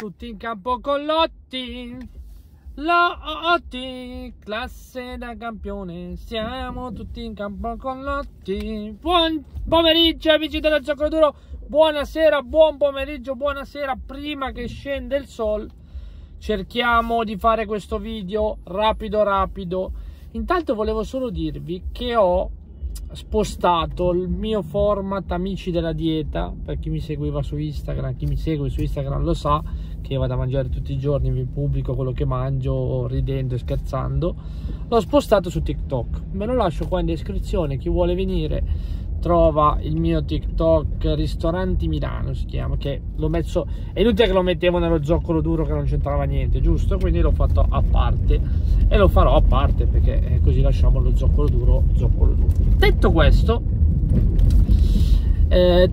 tutti in campo con Lotti. Lotti, classe da campione, siamo tutti in campo con Lotti. Buon pomeriggio amici dello Zoccolo Duro, buonasera, buon pomeriggio, buonasera. Prima che scende il sol cerchiamo di fare questo video rapido. Intanto volevo solo dirvi che ho spostato il mio format amici della dieta. Per chi mi seguiva su Instagram, chi mi segue su Instagram lo sa che vado a mangiare tutti i giorni, vi pubblico quello che mangio ridendo e scherzando. L'ho spostato su TikTok, me lo lascio qua in descrizione, chi vuole venire trova il mio TikTok, Ristoranti Milano si chiama, che l'ho messo, è inutile che lo mettevo nello Zoccolo Duro che non c'entrava niente, giusto? Quindi l'ho fatto a parte e lo farò a parte perché così lasciamo lo Zoccolo Duro Zoccolo Duro. Detto questo,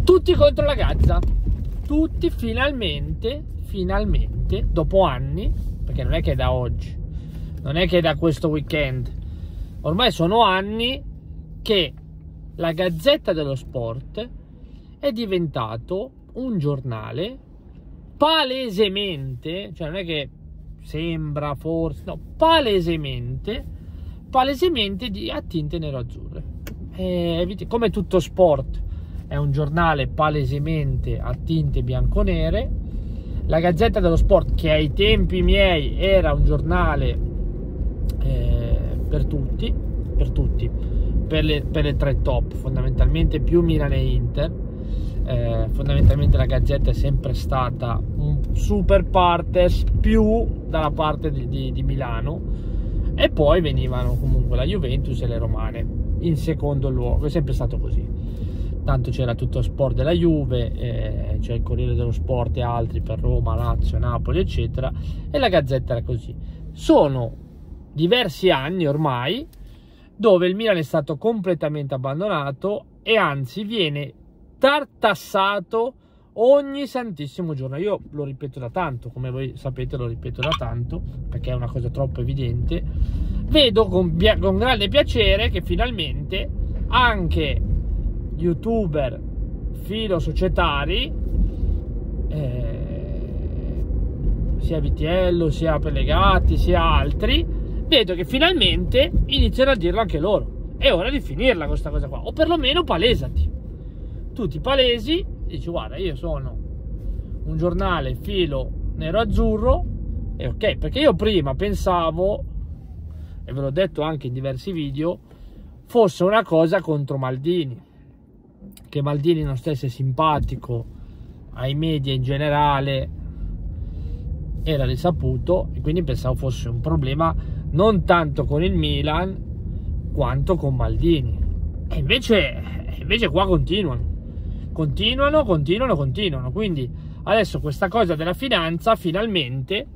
tutti contro la Gazza, tutti finalmente dopo anni, perché non è che è da oggi, non è che è da questo weekend, ormai sono anni che la Gazzetta dello Sport è diventato un giornale palesemente, cioè non è che sembra forse, no, palesemente di tinte nero-azzurre. Come Tutto Sport è un giornale palesemente a tinte bianconere, la Gazzetta dello Sport, che ai tempi miei era un giornale per le tre top, fondamentalmente più Milan e Inter, fondamentalmente la Gazzetta è sempre stata un super partes più dalla parte di Milano, e poi venivano comunque la Juventus e le Romane in secondo luogo, è sempre stato così. Tanto c'era Tutto Sport della Juve, c'è il Corriere dello Sport e altri per Roma, Lazio, Napoli eccetera, e la Gazzetta era così. Sono diversi anni ormai dove il Milan è stato completamente abbandonato e anzi viene tartassato ogni santissimo giorno. Io lo ripeto da tanto, come voi sapete lo ripeto da tanto, perché è una cosa troppo evidente. Vedo con grande piacere che finalmente anche youtuber filosocietari, sia Vitiello, sia Pellegatti, sia altri, vedo che finalmente iniziano a dirlo anche loro. È ora di finirla questa cosa qua, o perlomeno palesati. Tu ti palesi, dici guarda io sono un giornale filo nero-azzurro, e ok, perché io prima pensavo, e ve l'ho detto anche in diversi video, fosse una cosa contro Maldini, che Maldini non stesse simpatico ai media in generale, era risaputo, e quindi pensavo fosse un problema non tanto con il Milan quanto con Maldini, e invece qua continuano. Quindi adesso questa cosa della finanza, finalmente,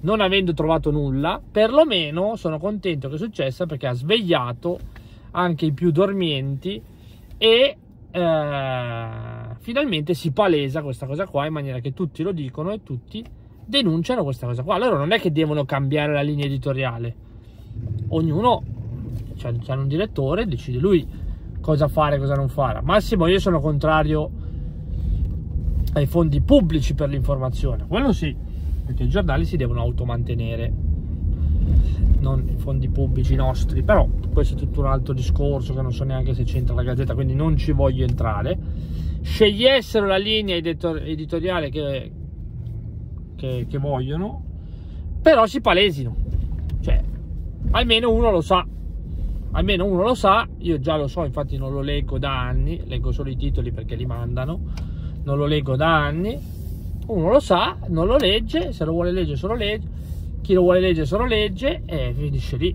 non avendo trovato nulla, perlomeno sono contento che è successa, perché ha svegliato anche i più dormienti e finalmente si palesa questa cosa qua in maniera che tutti lo dicono e tutti denunciano questa cosa qua. Allora non è che devono cambiare la linea editoriale, ognuno c'ha un direttore, decide lui cosa fare e cosa non fare. Al massimo io sono contrario ai fondi pubblici per l'informazione, quello sì, perché i giornali si devono automantenere, non i fondi pubblici nostri, però questo è tutto un altro discorso che non so neanche se c'entra la Gazzetta, quindi non ci voglio entrare. Scegliessero la linea editoriale che vogliono, però si palesino, cioè almeno uno lo sa, almeno uno lo sa. Io già lo so, infatti non lo leggo da anni, leggo solo i titoli perché li mandano, non lo leggo da anni. Uno lo sa, non lo legge, se lo vuole leggere se lo legge, chi lo vuole leggere se lo legge, e finisce lì.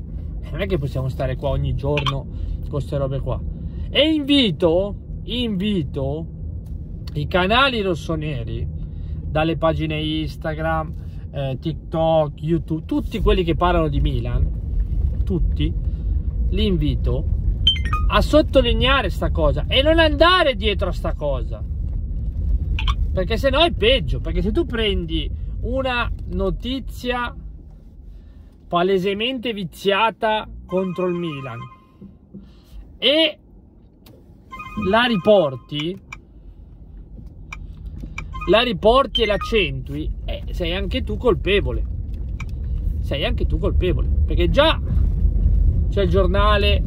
Non è che possiamo stare qua ogni giorno con queste robe qua. E invito i canali rossoneri, dalle pagine Instagram, TikTok, YouTube, tutti quelli che parlano di Milan, tutti, li invito a sottolineare sta cosa e non andare dietro a sta cosa, perché se no è peggio, perché se tu prendi una notizia palesemente viziata contro il Milan e la riporti la riporti e la accentui, sei anche tu colpevole. Sei anche tu colpevole, perché già c'è il giornale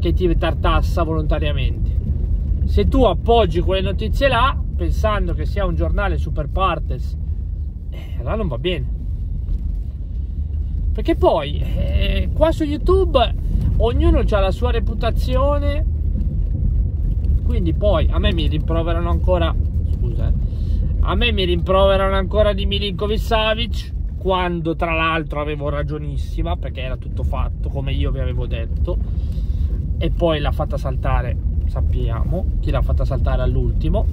che ti tartassa volontariamente. Se tu appoggi quelle notizie là pensando che sia un giornale super partes, là non va bene. Perché poi qua su YouTube ognuno ha la sua reputazione, quindi poi a me mi rimproverano ancora, scusa, a me mi rimproverano ancora di Milinkovic Savic, quando tra l'altro avevo ragionissima, perché era tutto fatto come io vi avevo detto, e poi l'ha fatta saltare, sappiamo chi l'ha fatta saltare all'ultimo.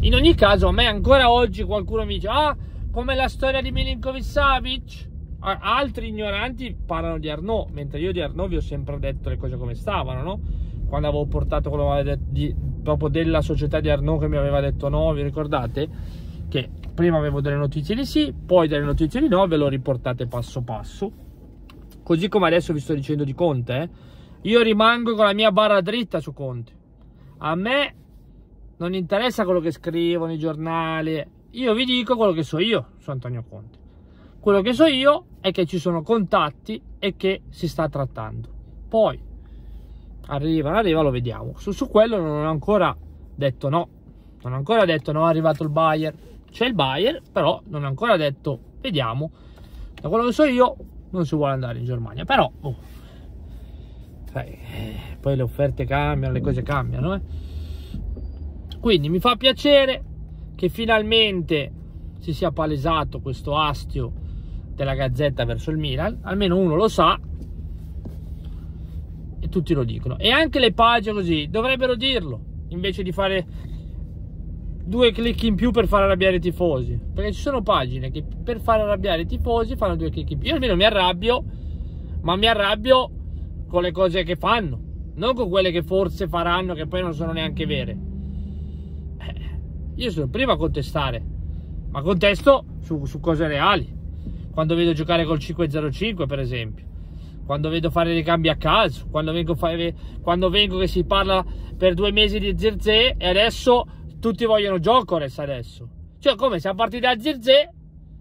In ogni caso a me ancora oggi qualcuno mi dice ah, come la storia di Milinkovic Savic. Altri ignoranti parlano di Arnaud, mentre io di Arnaud vi ho sempre detto le cose come stavano, no? Quando avevo portato quello proprio della società di Arnaud che mi aveva detto no, vi ricordate? Che prima avevo delle notizie di sì, poi delle notizie di no, ve lo riportate passo passo. Così come adesso vi sto dicendo di Conte, io rimango con la mia barra dritta su Conte. A me non interessa quello che scrivono i giornali, io vi dico quello che so io su Antonio Conte. Quello che so io è che ci sono contatti e che si sta trattando. Poi arriva, lo vediamo. Su quello non ho ancora detto no. Non ho ancora detto no, è arrivato il Bayer. C'è il Bayer, però non ho ancora detto vediamo. Da quello che so io non si vuole andare in Germania. Però poi le offerte cambiano, le cose cambiano. Quindi mi fa piacere che finalmente si sia palesato questo astio della Gazzetta verso il Milan, almeno uno lo sa e tutti lo dicono, e anche le pagine così dovrebbero dirlo invece di fare due clic in più per far arrabbiare i tifosi, perché ci sono pagine che per far arrabbiare i tifosi fanno due clic in più. Io almeno mi arrabbio, ma mi arrabbio con le cose che fanno, non con quelle che forse faranno che poi non sono neanche vere. Io sono il primo a contestare, ma contesto su cose reali. Quando vedo giocare col 5-0-5 per esempio, quando vedo fare dei cambi a caso, quando vengo che si parla per 2 mesi di Zirze e adesso tutti vogliono Giocores adesso. Cioè come, siamo partiti da Zirze,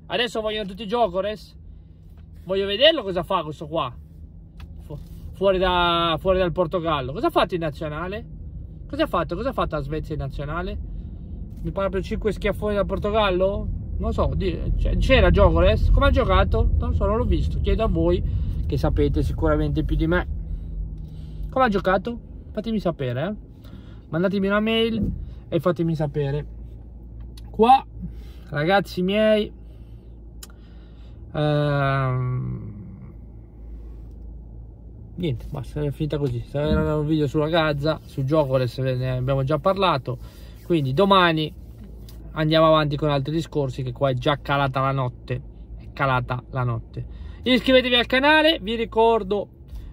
adesso vogliono tutti Giocores? Voglio vederlo cosa fa questo qua, fuori dal Portogallo. Cosa ha fatto in nazionale? Cosa ha fatto la Svezia in nazionale? Mi parla per 5 schiaffoni dal Portogallo? Non so, c'era Giocores? Come ha giocato? Non so, non l'ho visto. Chiedo a voi che sapete sicuramente più di me. Come ha giocato? Fatemi sapere, mandatemi una mail e fatemi sapere. Qua, ragazzi miei, niente, basta, è finita così. Era un video sulla Gazza, su Giocores ne abbiamo già parlato. Quindi domani andiamo avanti con altri discorsi, che qua è già calata la notte, è calata la notte. Iscrivetevi al canale, vi ricordo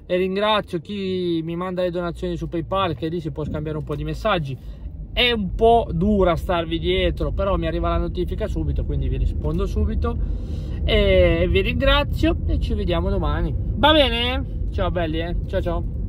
e ringrazio chi mi manda le donazioni su PayPal, che lì si può scambiare un po' di messaggi. È un po' dura starvi dietro, però mi arriva la notifica subito, quindi vi rispondo subito. E vi ringrazio e ci vediamo domani. Va bene? Ciao belli, ciao ciao.